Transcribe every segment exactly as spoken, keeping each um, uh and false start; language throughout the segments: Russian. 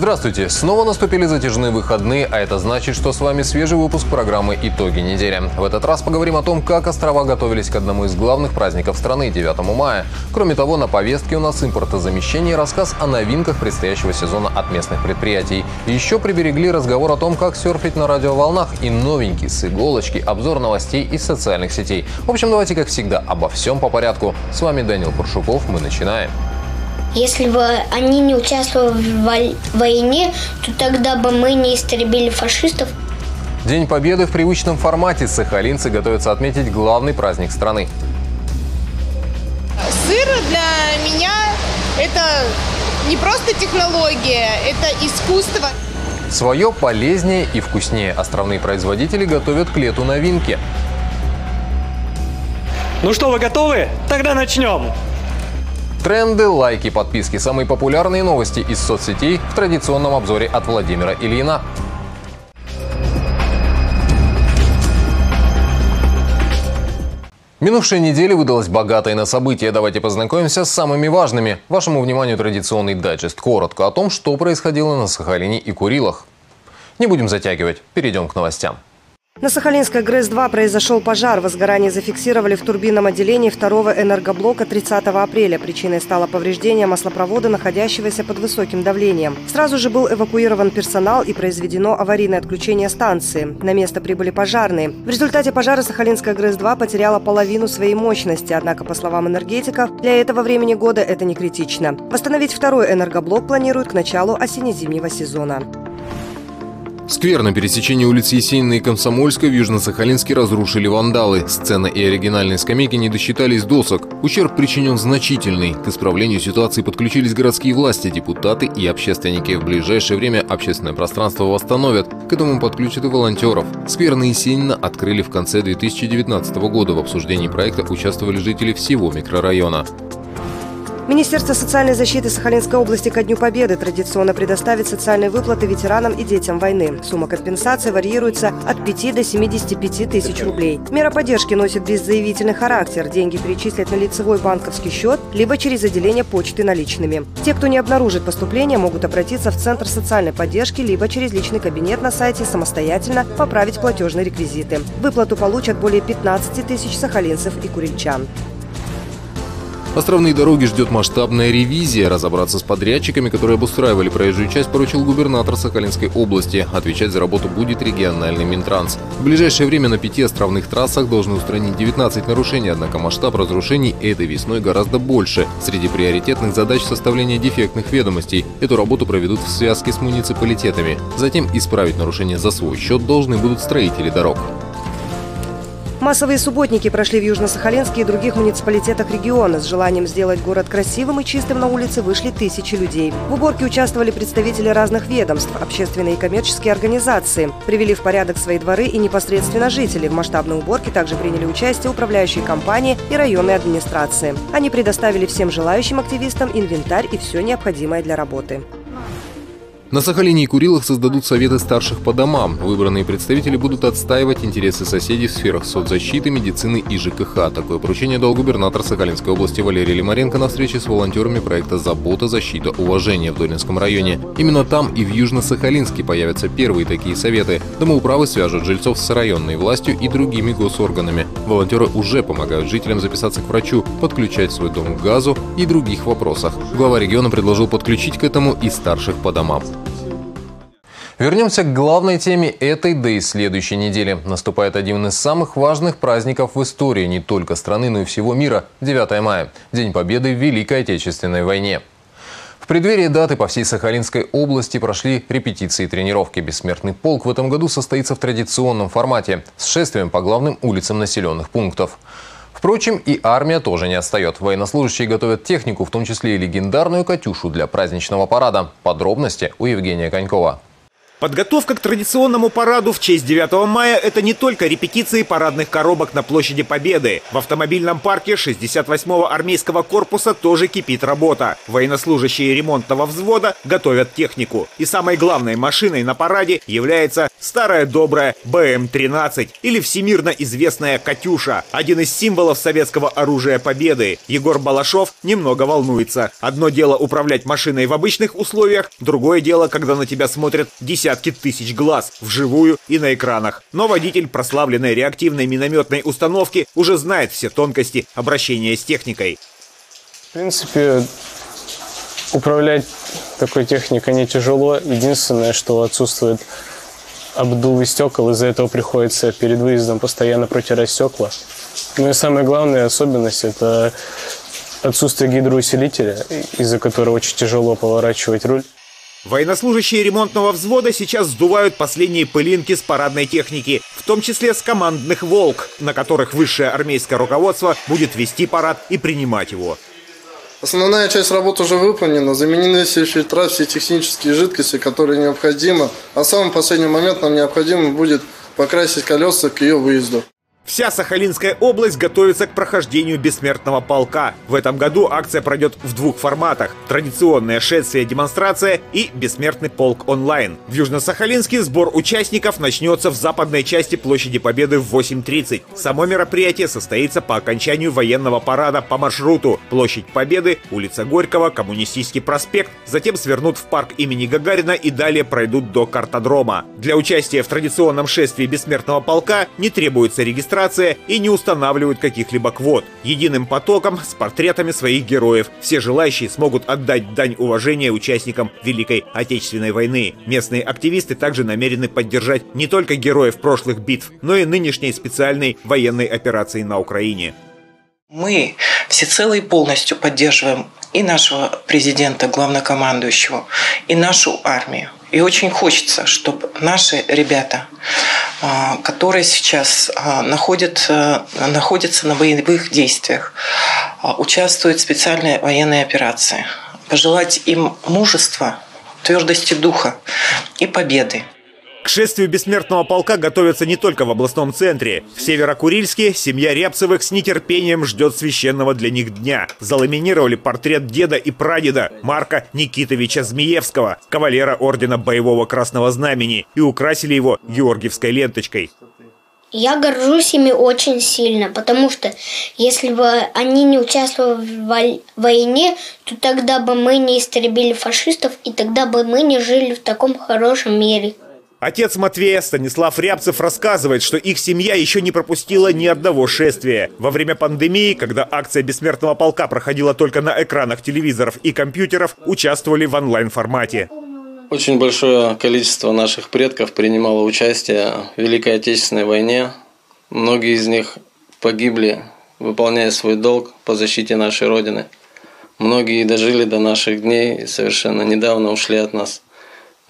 Здравствуйте! Снова наступили затяжные выходные, а это значит, что с вами свежий выпуск программы «Итоги недели». В этот раз поговорим о том, как острова готовились к одному из главных праздников страны – девятому мая. Кроме того, на повестке у нас импортозамещение и рассказ о новинках предстоящего сезона от местных предприятий. Еще приберегли разговор о том, как серфить на радиоволнах и новенький с иголочки обзор новостей из социальных сетей. В общем, давайте, как всегда, обо всем по порядку. С вами Данил Паршуков, мы начинаем. Если бы они не участвовали в войне, то тогда бы мы не истребили фашистов. День Победы в привычном формате. Сахалинцы готовятся отметить главный праздник страны. Сыр для меня – это не просто технология, это искусство. Свое полезнее и вкуснее островные производители готовят к лету новинки. Ну что, вы готовы? Тогда начнем! Тренды, лайки, подписки – самые популярные новости из соцсетей в традиционном обзоре от Владимира Ильина. Минувшая неделя выдалась богатой на события. Давайте познакомимся с самыми важными. Вашему вниманию традиционный дайджест. Коротко о том, что происходило на Сахалине и Курилах. Не будем затягивать, перейдем к новостям. На Сахалинской ГРЭС два произошел пожар. Возгорание зафиксировали в турбинном отделении второго энергоблока тридцатого апреля. Причиной стало повреждение маслопровода, находящегося под высоким давлением. Сразу же был эвакуирован персонал и произведено аварийное отключение станции. На место прибыли пожарные. В результате пожара Сахалинская ГРЭС два потеряла половину своей мощности. Однако, по словам энергетиков, для этого времени года это не критично. Восстановить второй энергоблок планируют к началу осенне-зимнего сезона. Сквер на пересечении улиц Есенина и Комсомольской в Южно-Сахалинске разрушили вандалы. Сцена и оригинальные скамейки не досчитались досок. Ущерб причинен значительный. К исправлению ситуации подключились городские власти, депутаты и общественники. В ближайшее время общественное пространство восстановят. К этому подключат и волонтеров. Сквер на Есенина открыли в конце две тысячи девятнадцатого года. В обсуждении проекта участвовали жители всего микрорайона. Министерство социальной защиты Сахалинской области ко Дню Победы традиционно предоставит социальные выплаты ветеранам и детям войны. Сумма компенсации варьируется от пяти до семидесяти пяти тысяч рублей. Мера поддержки носит беззаявительный характер. Деньги перечислят на лицевой банковский счет, либо через отделение почты наличными. Те, кто не обнаружит поступления, могут обратиться в Центр социальной поддержки, либо через личный кабинет на сайте и самостоятельно поправить платежные реквизиты. Выплату получат более пятнадцати тысяч сахалинцев и курильчан. Островные дороги ждет масштабная ревизия. Разобраться с подрядчиками, которые обустраивали проезжую часть, поручил губернатор Сахалинской области. Отвечать за работу будет региональный Минтранс. В ближайшее время на пяти островных трассах должны устранить девятнадцать нарушений, однако масштаб разрушений этой весной гораздо больше. Среди приоритетных задач составление дефектных ведомостей. Эту работу проведут в связке с муниципалитетами. Затем исправить нарушения за свой счет должны будут строители дорог. Массовые субботники прошли в Южно-Сахалинске и других муниципалитетах региона. С желанием сделать город красивым и чистым на улице вышли тысячи людей. В уборке участвовали представители разных ведомств, общественные и коммерческие организации. Привели в порядок свои дворы и непосредственно жители. В масштабной уборке также приняли участие управляющие компании и районные администрации. Они предоставили всем желающим активистам инвентарь и все необходимое для работы. На Сахалине и Курилах создадут советы старших по домам. Выбранные представители будут отстаивать интересы соседей в сферах соцзащиты, медицины и ЖКХ. Такое поручение дал губернатор Сахалинской области Валерий Лимаренко на встрече с волонтерами проекта «Забота, защита, уважение» в Долинском районе. Именно там и в Южно-Сахалинске появятся первые такие советы. Домоуправы свяжут жильцов с районной властью и другими госорганами. Волонтеры уже помогают жителям записаться к врачу, подключать свой дом к газу и других вопросах. Глава региона предложил подключить к этому и старших по домам. Вернемся к главной теме этой, да и следующей недели. Наступает один из самых важных праздников в истории не только страны, но и всего мира – девятое мая, День Победы в Великой Отечественной войне. В преддверии даты по всей Сахалинской области прошли репетиции и тренировки. Бессмертный полк в этом году состоится в традиционном формате – с шествием по главным улицам населенных пунктов. Впрочем, и армия тоже не отстает. Военнослужащие готовят технику, в том числе и легендарную «Катюшу» для праздничного парада. Подробности у Евгения Конькова. Подготовка к традиционному параду в честь девятого мая – это не только репетиции парадных коробок на площади Победы. В автомобильном парке шестьдесят восьмого армейского корпуса тоже кипит работа. Военнослужащие ремонтного взвода готовят технику. И самой главной машиной на параде является старая добрая бэ эм тринадцать или всемирно известная «Катюша» – один из символов советского оружия Победы. Егор Балашов немного волнуется. Одно дело управлять машиной в обычных условиях, другое дело, когда на тебя смотрят десятки тысяч глаз вживую и на экранах. Но водитель прославленной реактивной минометной установки уже знает все тонкости обращения с техникой. В принципе, управлять такой техникой не тяжело. Единственное, что отсутствует обдувы стекол, из-за этого приходится перед выездом постоянно протирать стекла. Ну и самая главная особенность – это отсутствие гидроусилителя, из-за которого очень тяжело поворачивать руль. Военнослужащие ремонтного взвода сейчас сдувают последние пылинки с парадной техники, в том числе с командных «Волк», на которых высшее армейское руководство будет вести парад и принимать его. Основная часть работы уже выполнена, заменены все фильтра, все технические жидкости, которые необходимы, а в самый последний момент нам необходимо будет покрасить колеса к ее выезду. Вся Сахалинская область готовится к прохождению бессмертного полка. В этом году акция пройдет в двух форматах – традиционное шествие-демонстрация и бессмертный полк онлайн. В Южно-Сахалинске сбор участников начнется в западной части площади Победы в восемь тридцать. Само мероприятие состоится по окончанию военного парада по маршруту: площадь Победы, улица Горького, Коммунистический проспект, затем свернут в парк имени Гагарина и далее пройдут до картодрома. Для участия в традиционном шествии бессмертного полка не требуется регистрация и не устанавливают каких-либо квот. Единым потоком с портретами своих героев все желающие смогут отдать дань уважения участникам Великой Отечественной войны. Местные активисты также намерены поддержать не только героев прошлых битв, но и нынешней специальной военной операции на Украине. Мы всецело и полностью поддерживаем и нашего президента, главнокомандующего, и нашу армию. И очень хочется, чтобы наши ребята, которые сейчас находятся, находятся на боевых действиях, участвуют в специальной военной операции, пожелать им мужества, твердости духа и победы. К шествию бессмертного полка готовятся не только в областном центре. В Северо-Курильске семья Рябцевых с нетерпением ждет священного для них дня. Заламинировали портрет деда и прадеда Марка Никитовича Змеевского, кавалера ордена Боевого Красного Знамени, и украсили его георгиевской ленточкой. Я горжусь ими очень сильно, потому что если бы они не участвовали в войне, то тогда бы мы не истребили фашистов, и тогда бы мы не жили в таком хорошем мире. Отец Матвея, Станислав Рябцев, рассказывает, что их семья еще не пропустила ни одного шествия. Во время пандемии, когда акция бессмертного полка проходила только на экранах телевизоров и компьютеров, участвовали в онлайн-формате. Очень большое количество наших предков принимало участие в Великой Отечественной войне. Многие из них погибли, выполняя свой долг по защите нашей Родины. Многие дожили до наших дней и совершенно недавно ушли от нас.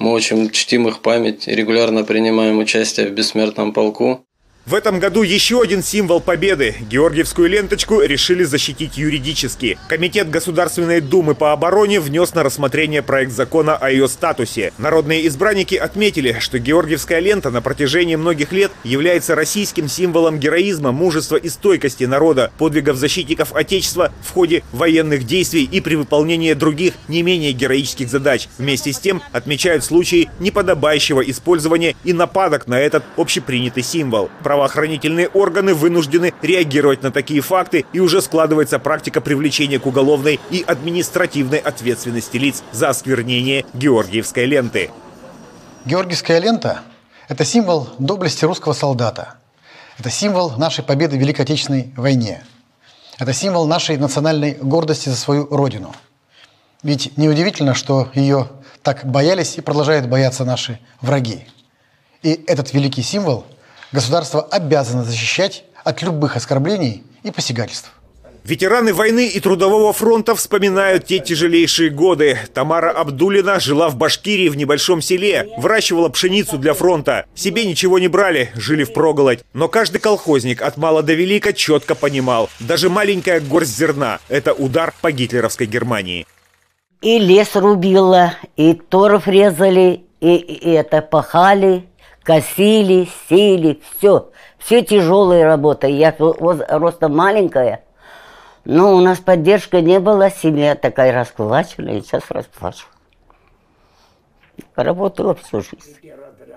Мы очень чтим их память и регулярно принимаем участие в бессмертном полку. В этом году еще один символ победы – георгиевскую ленточку – решили защитить юридически. Комитет Государственной Думы по обороне внес на рассмотрение проект закона о ее статусе. Народные избранники отметили, что георгиевская лента на протяжении многих лет является российским символом героизма, мужества и стойкости народа, подвигов защитников Отечества в ходе военных действий и при выполнении других не менее героических задач. Вместе с тем отмечают случаи неподобающего использования и нападок на этот общепринятый символ. Правоохранительные органы вынуждены реагировать на такие факты, и уже складывается практика привлечения к уголовной и административной ответственности лиц за осквернение георгиевской ленты. Георгиевская лента – это символ доблести русского солдата. Это символ нашей победы в Великой Отечественной войне. Это символ нашей национальной гордости за свою родину. Ведь неудивительно, что ее так боялись и продолжают бояться наши враги. И этот великий символ – государство обязано защищать от любых оскорблений и посягательств. Ветераны войны и Трудового фронта вспоминают те тяжелейшие годы. Тамара Абдулина жила в Башкирии в небольшом селе, выращивала пшеницу для фронта. Себе ничего не брали, жили впроголодь. Но каждый колхозник от мала до велика четко понимал: даже маленькая горсть зерна – это удар по гитлеровской Германии. И лес рубила, и торф резали, и, и это пахали, косили, сели, все. Все тяжелые работы. Я роста маленькая, но у нас поддержка не была. Семья такая раскулаченная, и сейчас расплачу. Работала всю жизнь.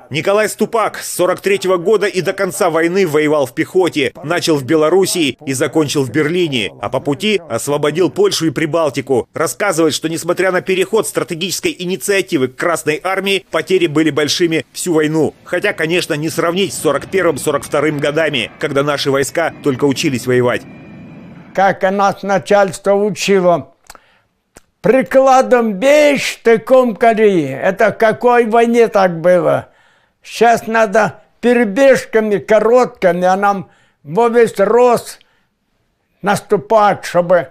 Николай Ступак с сорок третьего года и до конца войны воевал в пехоте. Начал в Белоруссии и закончил в Берлине. А по пути освободил Польшу и Прибалтику. Рассказывает, что несмотря на переход стратегической инициативы к Красной Армии, потери были большими всю войну. Хотя, конечно, не сравнить с сорок первым — сорок вторым годами, когда наши войска только учились воевать. Как нас начальство учило. Прикладом бей, штыком кори. Это в какой войне так было? Сейчас надо перебежками короткими, а нам во весь рост наступать, чтобы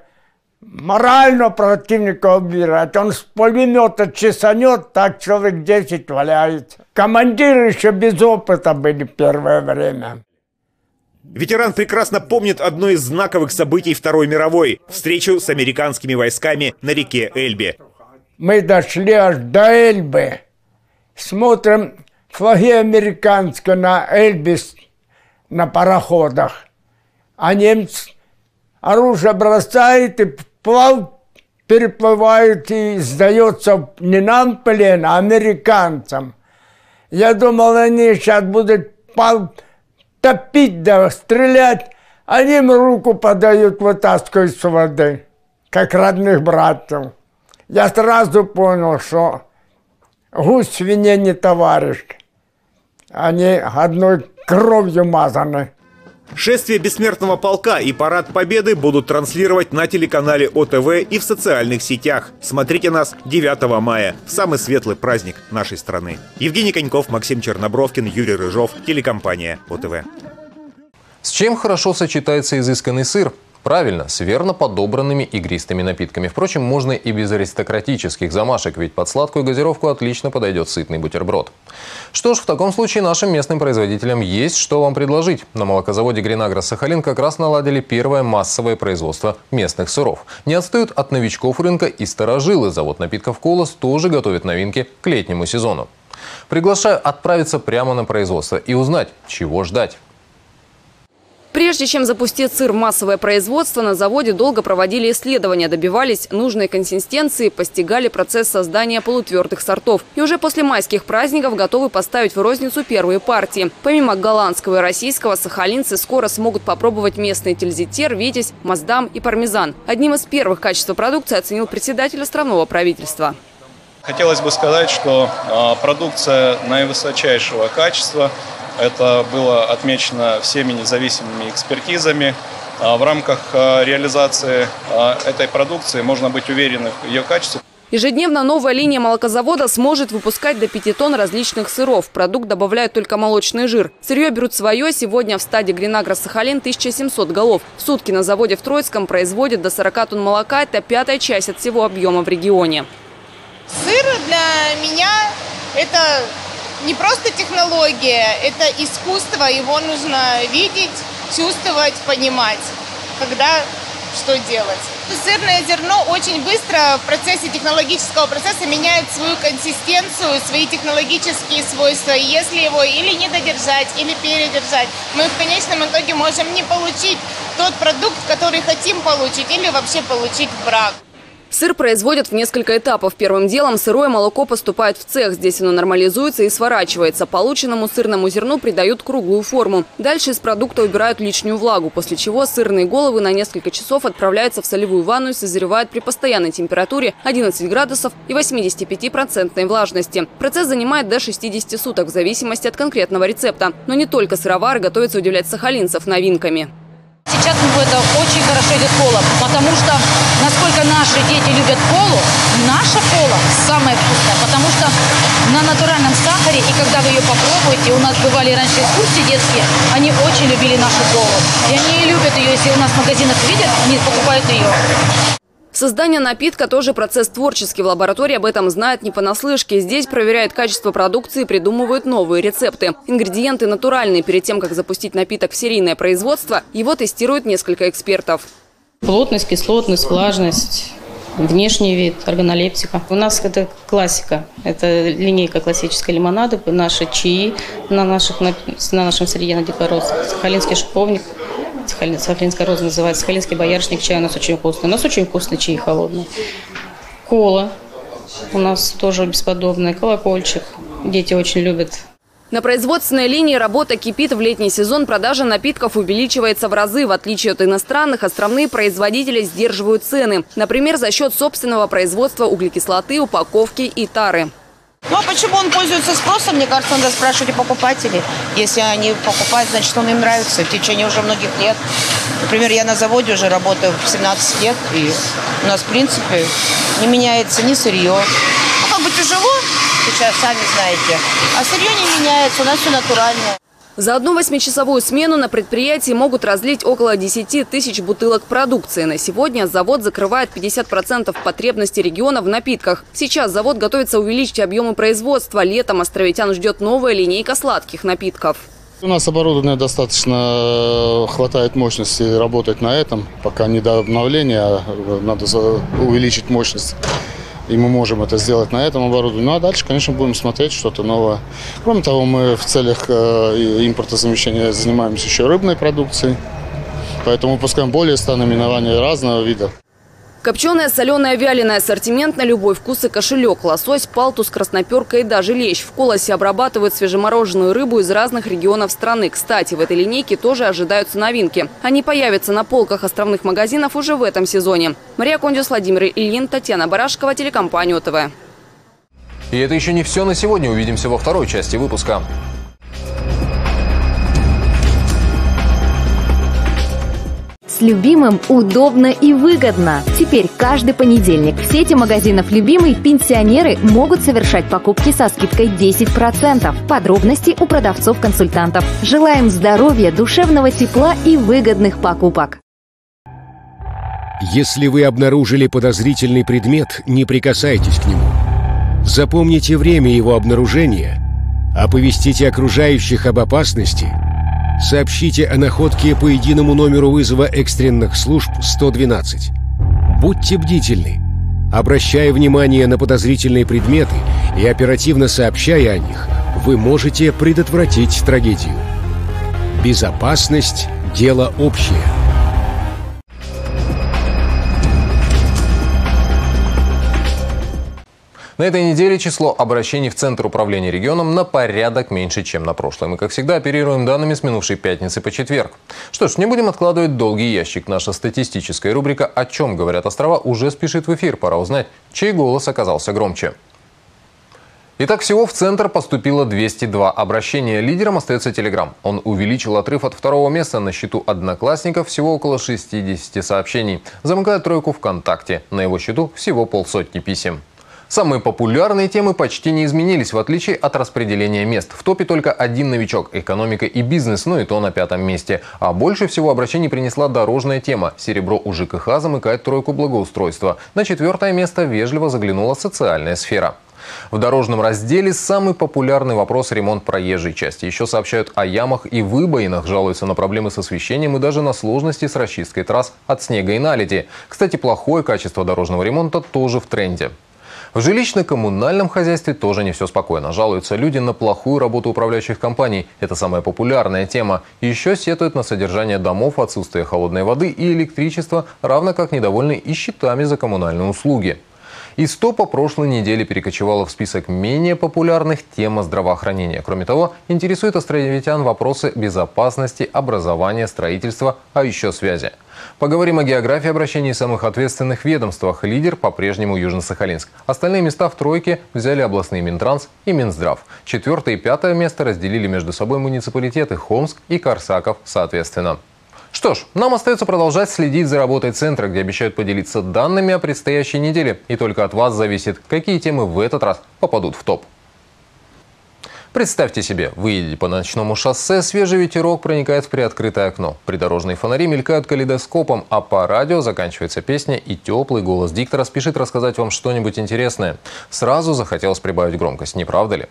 морально противника убирать. Он с пулемета чесанет, так человек десять валяется. Командиры еще без опыта были первое время. Ветеран прекрасно помнит одно из знаковых событий Второй мировой – встречу с американскими войсками на реке Эльбе. Мы дошли аж до Эльбы. Смотрим флаги американские на Эльбе на пароходах. А немцы оружие бросают и плав переплывают и сдается не нам в плен, а американцам. Я думал, они сейчас будут плав... топить да стрелять, они им руку подают, вытаскивают с воды, как родных братьев. Я сразу понял, что гусь свинье не товарищ, они одной кровью мазаны. Шествие Бессмертного полка и Парад Победы будут транслировать на телеканале О Т В и в социальных сетях. Смотрите нас девятого мая, в самый светлый праздник нашей страны. Евгений Коньков, Максим Чернобровкин, Юрий Рыжов, телекомпания О Т В. С чем хорошо сочетается изысканный сыр? Правильно, с верно подобранными игристыми напитками. Впрочем, можно и без аристократических замашек, ведь под сладкую газировку отлично подойдет сытный бутерброд. Что ж, в таком случае нашим местным производителям есть что вам предложить. На молокозаводе «Гренаграс-Сахалин» как раз наладили первое массовое производство местных сыров. Не отстают от новичков рынка и старожилы. Завод напитков «Колос» тоже готовит новинки к летнему сезону. Приглашаю отправиться прямо на производство и узнать, чего ждать. Прежде чем запустить сыр в массовое производство, на заводе долго проводили исследования, добивались нужной консистенции, постигали процесс создания полутвердых сортов. И уже после майских праздников готовы поставить в розницу первые партии. Помимо голландского и российского, сахалинцы скоро смогут попробовать местный тильзитер, витязь, моздам и пармезан. Одним из первых качество продукции оценил председатель островного правительства. Хотелось бы сказать, что продукция наивысочайшего качества. Это было отмечено всеми независимыми экспертизами. В рамках реализации этой продукции можно быть уверенным в ее качестве. Ежедневно новая линия молокозавода сможет выпускать до пяти тонн различных сыров. В продукт добавляют только молочный жир. Сырье берут свое. Сегодня в стаде «Гренагра-Сахалин» тысяча семьсот голов. В сутки на заводе в Троицком производят до сорока тонн молока. Это пятая часть от всего объема в регионе. Сыр для меня – это... не просто технология, это искусство, его нужно видеть, чувствовать, понимать, когда что делать. Сырное зерно очень быстро в процессе технологического процесса меняет свою консистенцию, свои технологические свойства. Если его или не додержать, или передержать, мы в конечном итоге можем не получить тот продукт, который хотим получить, или вообще получить в брак. Сыр производят в несколько этапов. Первым делом сырое молоко поступает в цех. Здесь оно нормализуется и сворачивается. Полученному сырному зерну придают круглую форму. Дальше из продукта убирают лишнюю влагу, после чего сырные головы на несколько часов отправляются в солевую ванну и созревают при постоянной температуре одиннадцати градусов и восьмидесяти пяти процентной влажности. Процесс занимает до шестидесяти суток в зависимости от конкретного рецепта. Но не только сыровары готовятся удивлять сахалинцев новинками. Сейчас это очень хорошо идет кола, потому что насколько наши дети любят колу, наша кола самая вкусная, потому что на натуральном сахаре, и когда вы ее попробуете, у нас бывали раньше экскурсии детские, они очень любили нашу колу. И они любят ее, если у нас в магазинах видят, они покупают ее. Создание напитка тоже процесс творческий. В лаборатории об этом знают не понаслышке. Здесь проверяют качество продукции, придумывают новые рецепты. Ингредиенты натуральные. Перед тем, как запустить напиток в серийное производство, его тестируют несколько экспертов. Плотность, кислотность, влажность. внешний вид, органолептика. У нас это классика, это линейка классической лимонады, наши чаи на, наших, на, на нашем сырье, на дикой розе, сахалинский шиповник, сахалинская роза называется, сахалинский боярышник, чай у нас очень вкусный. У нас очень вкусный чай, холодный. Кола у нас тоже бесподобная, колокольчик, дети очень любят. На производственной линии работа кипит. В летний сезон продажа напитков увеличивается в разы. В отличие от иностранных, островные производители сдерживают цены. Например, за счет собственного производства углекислоты, упаковки и тары. Ну а почему он пользуется спросом, мне кажется, надо спрашивать у покупателей. Если они покупают, значит, он им нравится в течение уже многих лет. Например, я на заводе уже работаю семнадцать лет, и у нас, в принципе, не меняется ни сырье. Ну, как бы тяжело. Сейчас сами знаете. А сырье не меняется, у нас все натуральное. За одну восьмичасовую смену на предприятии могут разлить около десяти тысяч бутылок продукции. На сегодня завод закрывает пятьдесят процентов потребностей региона в напитках. Сейчас завод готовится увеличить объемы производства. Летом островитян ждет новая линейка сладких напитков. У нас оборудование достаточно, хватает мощности работать на этом. Пока не до обновления, надо увеличить мощность. И мы можем это сделать на этом оборудовании. Ну а дальше, конечно, будем смотреть что-то новое. Кроме того, мы в целях импортозамещения занимаемся еще рыбной продукцией. Поэтому выпускаем более ста наименований разного вида. Копченая, соленая, вяленая, ассортимент на любой вкус и кошелек. Лосось, палтус, красноперка и даже лещ. В Колосе обрабатывают свежемороженую рыбу из разных регионов страны. Кстати, в этой линейке тоже ожидаются новинки. Они появятся на полках островных магазинов уже в этом сезоне. Мария Кондюс, Владимир Ильин, Татьяна Барашкова, телекомпания ОТВ. И это еще не все на сегодня. Увидимся во второй части выпуска. С «Любимым» удобно и выгодно. Теперь каждый понедельник в сети магазинов «Любимый» пенсионеры могут совершать покупки со скидкой десять процентов. Подробности у продавцов-консультантов. Желаем здоровья, душевного тепла и выгодных покупок. Если вы обнаружили подозрительный предмет, не прикасайтесь к нему. Запомните время его обнаружения, оповестите окружающих об опасности, сообщите о находке по единому номеру вызова экстренных служб сто двенадцать. Будьте бдительны, обращая внимание на подозрительные предметы и оперативно сообщая о них, вы можете предотвратить трагедию. Безопасность – дело общее. На этой неделе число обращений в Центр управления регионом на порядок меньше, чем на прошлой. Мы, как всегда, оперируем данными с минувшей пятницы по четверг. Что ж, не будем откладывать долгий ящик. Наша статистическая рубрика «О чем говорят острова» уже спешит в эфир. Пора узнать, чей голос оказался громче. Итак, всего в Центр поступило двести два обращения. Лидером остается Телеграм. Он увеличил отрыв от второго места. На счету одноклассников всего около шестидесяти сообщений. Замыкая тройку ВКонтакте. На его счету всего полсотни писем. Самые популярные темы почти не изменились, в отличие от распределения мест. В топе только один новичок – экономика и бизнес, ну и то на пятом месте. А больше всего обращений принесла дорожная тема. Серебро у ЖКХ замыкает тройку благоустройства. На четвертое место вежливо заглянула социальная сфера. В дорожном разделе самый популярный вопрос – ремонт проезжей части. Еще сообщают о ямах и выбоинах, жалуются на проблемы с освещением и даже на сложности с расчисткой трасс от снега и наледи. Кстати, плохое качество дорожного ремонта тоже в тренде. В жилищно-коммунальном хозяйстве тоже не все спокойно. Жалуются люди на плохую работу управляющих компаний. Это самая популярная тема. Еще сетуют на содержание домов, отсутствие холодной воды и электричества, равно как недовольны и счетами за коммунальные услуги. Из топа прошлой недели перекочевала в список менее популярных тема здравоохранения. Кроме того, интересует островитян вопросы безопасности, образования, строительства, а еще связи. Поговорим о географии обращений в самых ответственных ведомствах. Лидер по-прежнему Южно-Сахалинск. Остальные места в тройке взяли областные Минтранс и Минздрав. Четвертое и пятое место разделили между собой муниципалитеты Хомск и Корсаков соответственно. Что ж, нам остается продолжать следить за работой Центра, где обещают поделиться данными о предстоящей неделе. И только от вас зависит, какие темы в этот раз попадут в топ. Представьте себе, вы едете по ночному шоссе, свежий ветерок проникает в приоткрытое окно. Придорожные фонари мелькают калейдоскопом, а по радио заканчивается песня, и теплый голос диктора спешит рассказать вам что-нибудь интересное. Сразу захотелось прибавить громкость, не правда ли?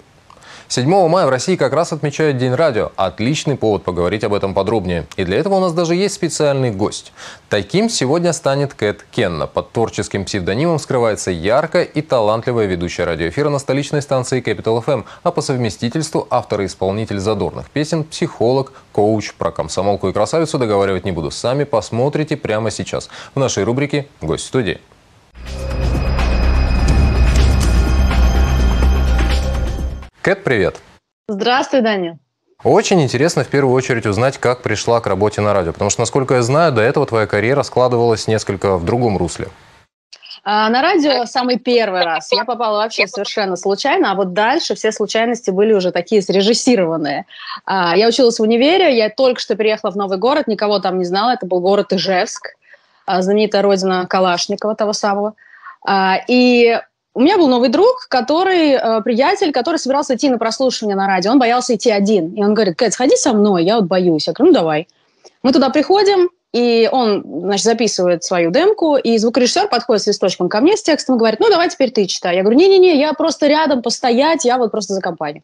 седьмого мая в России как раз отмечают День радио. Отличный повод поговорить об этом подробнее. И для этого у нас даже есть специальный гость. Таким сегодня станет Кэт Кенна. Под творческим псевдонимом скрывается яркая и талантливая ведущая радиоэфира на столичной станции Capital эф эм, а по совместительству автор и исполнитель задорных песен, психолог, коуч. Про комсомолку и красавицу договаривать не буду. Сами посмотрите прямо сейчас в нашей рубрике «Гость студии». Кэт, привет. Здравствуй, Даня. Очень интересно в первую очередь узнать, как пришла к работе на радио, потому что, насколько я знаю, до этого твоя карьера складывалась несколько в другом русле. А на радио в самый первый раз я попала вообще совершенно случайно, а вот дальше все случайности были уже такие срежиссированные. А, я училась в универе, я только что переехала в новый город, никого там не знала, это был город Ижевск, знаменитая родина Калашникова того самого. А, и у меня был новый друг, который, э, приятель, который собирался идти на прослушивание на радио. Он боялся идти один. И он говорит: Кэт, сходи со мной, я вот боюсь. Я говорю: ну давай. Мы туда приходим, и он, значит, записывает свою демку, и звукорежиссер подходит с листочком ко мне с текстом и говорит: ну давай теперь ты читай. Я говорю: не-не-не, я просто рядом постоять, я вот просто за компанию.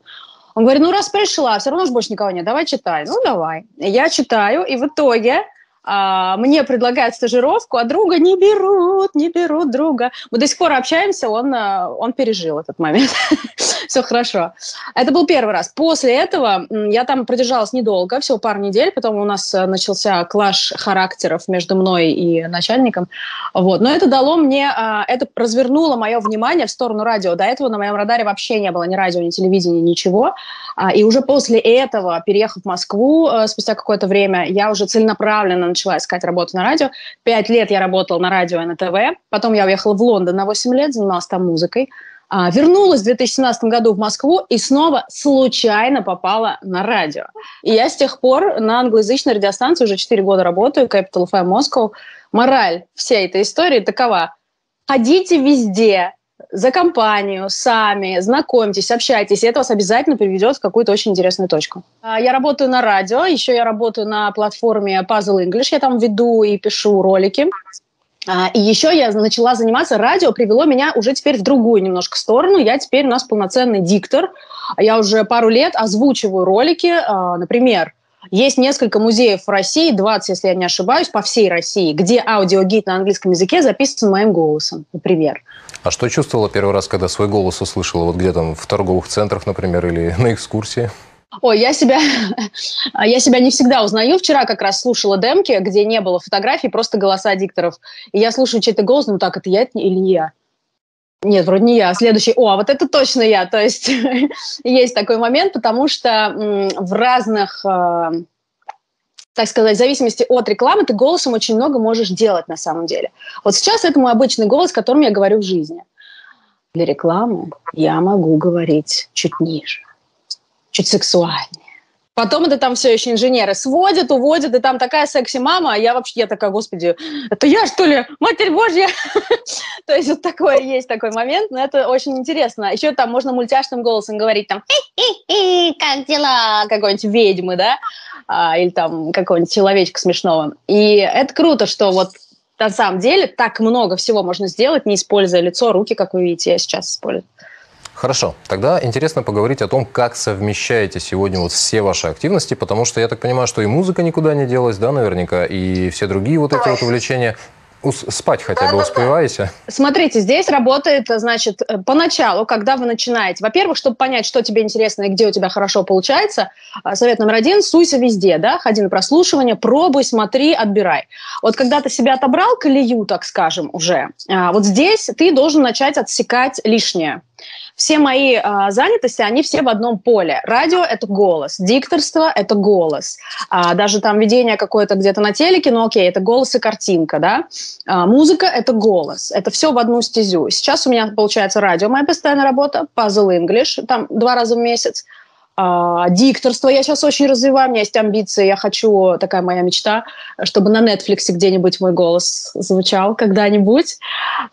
Он говорит: ну раз пришла, все равно же больше никого нет, давай читай. Ну давай. Я читаю, и в итоге... мне предлагают стажировку, а друга не берут, не берут друга. Мы до сих пор общаемся, он, он пережил этот момент. Все хорошо. Это был первый раз. После этого я там продержалась недолго, всего пару недель, потом у нас начался клаш характеров между мной и начальником. Вот. Но это дало мне, это развернуло мое внимание в сторону радио. До этого на моем радаре вообще не было ни радио, ни телевидения, ничего. И уже после этого, переехав в Москву спустя какое-то время, я уже целенаправленно начала искать работу на радио. Пять лет я работала на радио и на ТВ. Потом я уехала в Лондон на восемь лет, занималась там музыкой. А, вернулась в две тысячи семнадцатом году в Москву и снова случайно попала на радио. И я с тех пор на англоязычной радиостанции уже четыре года работаю, Capital эф эм Москва. Мораль всей этой истории такова: ходите везде, за компанию, сами, знакомьтесь, общайтесь, и это вас обязательно приведет в какую-то очень интересную точку. Я работаю на радио, еще я работаю на платформе Puzzle English, я там веду и пишу ролики. И еще я начала заниматься, радио привело меня уже теперь в другую немножко сторону, я теперь у нас полноценный диктор, я уже пару лет озвучиваю ролики, например, есть несколько музеев в России, двадцать, если я не ошибаюсь, по всей России, где аудиогид на английском языке записан моим голосом, например. А что чувствовала первый раз, когда свой голос услышала? Вот где там, в торговых центрах, например, или на экскурсии? Ой, я себя, я себя не всегда узнаю. Вчера как раз слушала демки, где не было фотографий, просто голоса дикторов. И я слушаю чей-то голос, ну так, это я или не я? Нет, вроде не я. Следующий. О, вот это точно я. То есть есть такой момент, потому что в разных, э, так сказать, в зависимости от рекламы ты голосом очень много можешь делать на самом деле. Вот сейчас это мой обычный голос, которым я говорю в жизни. Для рекламы я могу говорить чуть ниже, чуть сексуальнее. Потом это там все еще инженеры сводят, уводят, и там такая секси-мама, а я вообще я такая: господи, это я, что ли? Матерь Божья! То есть вот такое есть такой момент, но это очень интересно. Еще там можно мультяшным голосом говорить, там, как дела, какой-нибудь ведьмы, да, или там какого-нибудь человечка смешного. И это круто, что вот на самом деле так много всего можно сделать, не используя лицо, руки, как вы видите, я сейчас использую. Хорошо, тогда интересно поговорить о том, как совмещаете сегодня вот все ваши активности, потому что я так понимаю, что и музыка никуда не делась, да, наверняка, и все другие вот эти вот увлечения. Спать хотя бы успеваете? Смотрите, здесь работает, значит, поначалу, когда вы начинаете. Во-первых, чтобы понять, что тебе интересно и где у тебя хорошо получается, совет номер один – суйся везде, да, ходи на прослушивание, пробуй, смотри, отбирай. Вот когда ты себя отобрал колею, так скажем, уже, вот здесь ты должен начать отсекать лишнее. Все мои а, занятости, они все в одном поле. Радио – это голос, дикторство – это голос. А, даже там ведение какое-то где-то на телеке, ну окей, это голос и картинка, да. А, музыка – это голос, это все в одну стезю. Сейчас у меня, получается, радио – моя постоянная работа, Puzzle English, там два раза в месяц. А, дикторство я сейчас очень развиваю, у меня есть амбиции, я хочу, такая моя мечта, чтобы на Netflix где-нибудь мой голос звучал когда-нибудь.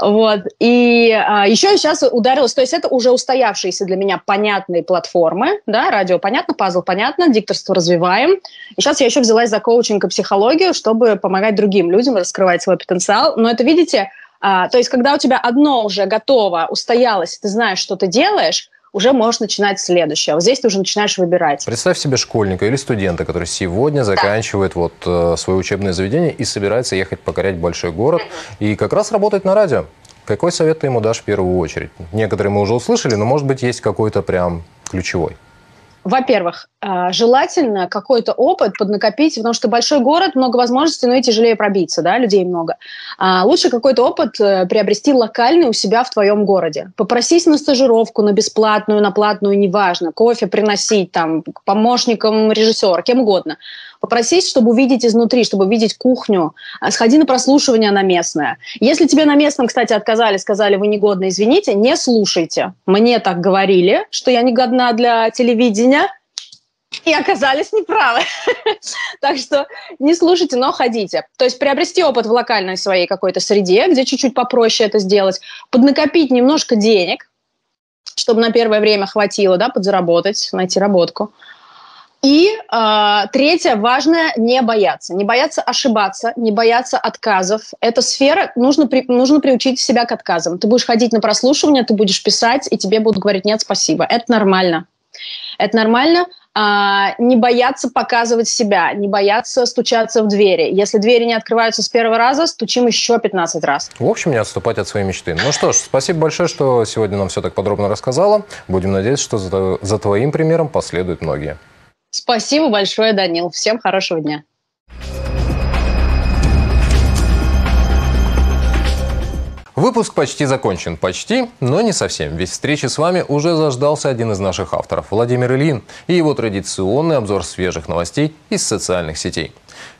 Вот. И а, еще я сейчас ударилась, то есть это уже устоявшиеся для меня понятные платформы, да, радио понятно, пазл понятно, дикторство развиваем. И сейчас я еще взялась за коучинг и психологию, чтобы помогать другим людям раскрывать свой потенциал. Но это, видите, а, то есть когда у тебя одно уже готово, устоялось, ты знаешь, что ты делаешь, уже можешь начинать следующее. А вот здесь ты уже начинаешь выбирать. Представь себе школьника или студента, который сегодня заканчивает вот, э, свое учебное заведение и собирается ехать покорять большой город и как раз работать на радио. Какой совет ты ему дашь в первую очередь? Некоторые мы уже услышали, но, может быть, есть какой-то прям ключевой. Во-первых, желательно какой-то опыт поднакопить, потому что большой город, много возможностей, но и тяжелее пробиться, да, людей много. Лучше какой-то опыт приобрести локальный у себя в твоем городе. Попросись на стажировку, на бесплатную, на платную, неважно, кофе приносить, там, к помощникам режиссера, кем угодно. Попросись, чтобы увидеть изнутри, чтобы увидеть кухню. Сходи на прослушивание на местное. Если тебе на местном, кстати, отказали, сказали, вы негодны, извините, не слушайте. Мне так говорили, что я негодна для телевидения, и оказались неправы. Так что не слушайте, но ходите. То есть приобрести опыт в локальной своей какой-то среде, где чуть-чуть попроще это сделать, поднакопить немножко денег, чтобы на первое время хватило, да, подзаработать, найти работку. И э, третье, важное, не бояться. Не бояться ошибаться, не бояться отказов. Эта сфера, нужно, при, нужно приучить себя к отказам. Ты будешь ходить на прослушивание, ты будешь писать, и тебе будут говорить «нет, спасибо». Это нормально. Это нормально. Э, не бояться показывать себя, не бояться стучаться в двери. Если двери не открываются с первого раза, стучим еще пятнадцать раз. В общем, не отступать от своей мечты. Ну что ж, спасибо большое, что сегодня нам все так подробно рассказала. Будем надеяться, что за, за твоим примером последуют многие. Спасибо большое, Данил. Всем хорошего дня. Выпуск почти закончен. Почти, но не совсем. Ведь встречи с вами уже заждался один из наших авторов, Владимир Ильин, и его традиционный обзор свежих новостей из социальных сетей.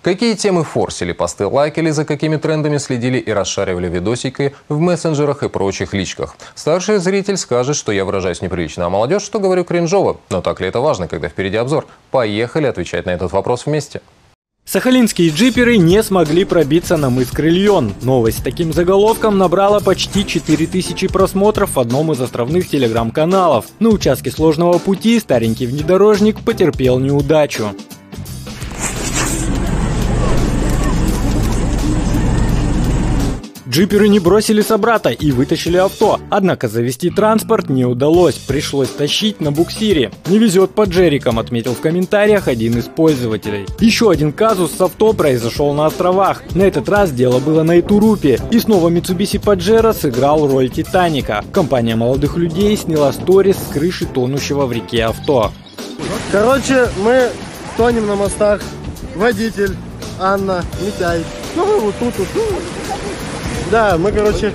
Какие темы форсили, посты лайкали, за какими трендами следили и расшаривали видосики в мессенджерах и прочих личках. Старший зритель скажет, что я выражаюсь неприлично, а молодежь, что говорю кринжово. Но так ли это важно, когда впереди обзор? Поехали отвечать на этот вопрос вместе. Сахалинские джиперы не смогли пробиться на мыс Крыльон. Новость с таким заголовком набрала почти четыре тысячи просмотров в одном из островных телеграм-каналов. На участке сложного пути старенький внедорожник потерпел неудачу. Джиперы не бросили собрата и вытащили авто, однако завести транспорт не удалось, пришлось тащить на буксире. «Не везет по джерикам», отметил в комментариях один из пользователей. Еще один казус с авто произошел на островах. На этот раз дело было на Итурупе, и снова Митсубиси Паджеро сыграл роль Титаника. Компания молодых людей сняла сторис с крыши тонущего в реке авто. Короче, мы тонем на мостах. Водитель, Анна, Митяй. Ну, вот тут, вот тут. Да, мы, короче,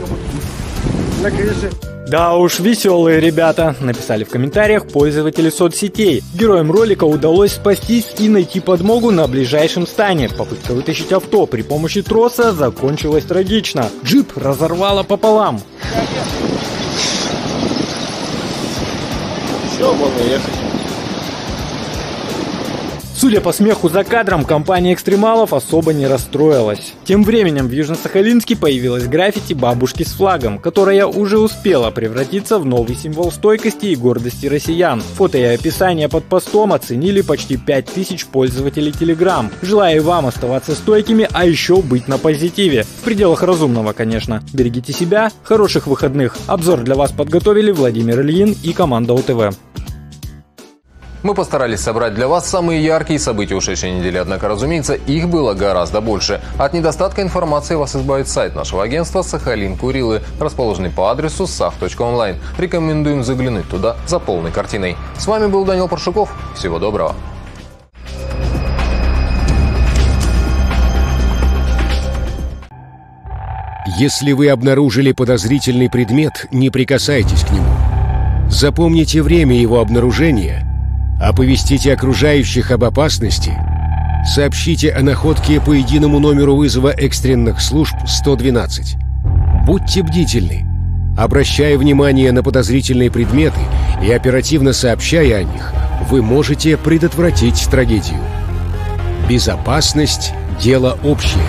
на крыше. Да уж, веселые ребята, написали в комментариях пользователи соцсетей. Героям ролика удалось спастись и найти подмогу на ближайшем стане. Попытка вытащить авто при помощи троса закончилась трагично. Джип разорвало пополам. Все, можно ехать. Судя по смеху за кадром, компания экстремалов особо не расстроилась. Тем временем в Южно-Сахалинске появилась граффити бабушки с флагом, которая уже успела превратиться в новый символ стойкости и гордости россиян. Фото и описание под постом оценили почти пять тысяч пользователей Telegram. Желаю вам оставаться стойкими, а еще быть на позитиве. В пределах разумного, конечно. Берегите себя, хороших выходных. Обзор для вас подготовили Владимир Ильин и команда ОТВ. Мы постарались собрать для вас самые яркие события ушедшей недели, однако, разумеется, их было гораздо больше. От недостатка информации вас избавит сайт нашего агентства «Сахалин Курилы», расположенный по адресу saf.online. Рекомендуем заглянуть туда за полной картиной. С вами был Данил Паршуков. Всего доброго. Если вы обнаружили подозрительный предмет, не прикасайтесь к нему. Запомните время его обнаружения. Оповестите окружающих об опасности, сообщите о находке по единому номеру вызова экстренных служб сто двенадцать. Будьте бдительны, обращая внимание на подозрительные предметы и оперативно сообщая о них, вы можете предотвратить трагедию. Безопасность – дело общее.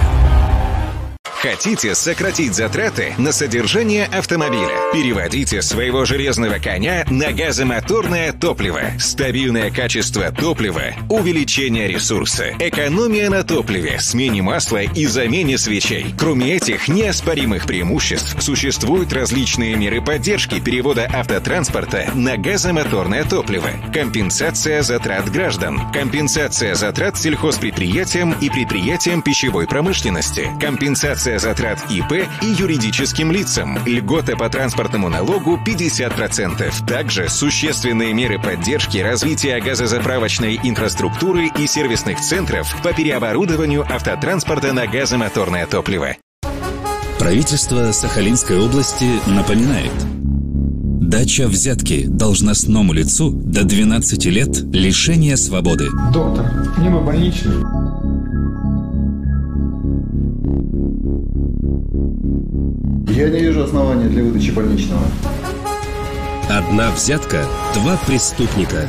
Хотите сократить затраты на содержание автомобиля? Переводите своего железного коня на газомоторное топливо. Стабильное качество топлива, увеличение ресурса, экономия на топливе, смене масла и замене свечей. Кроме этих неоспоримых преимуществ, существуют различные меры поддержки перевода автотранспорта на газомоторное топливо. Компенсация затрат граждан, компенсация затрат сельхозпредприятиям и предприятиям пищевой промышленности, компенсация затрат ИП и юридическим лицам. Льгота по транспортному налогу пятьдесят процентов. Также существенные меры поддержки развития газозаправочной инфраструктуры и сервисных центров по переоборудованию автотранспорта на газомоторное топливо. Правительство Сахалинской области напоминает: дача взятки должностному лицу до двенадцати лет лишения свободы. Доктор, мне бы больничный. Я не вижу оснований для выдачи больничного. Одна взятка, два преступника.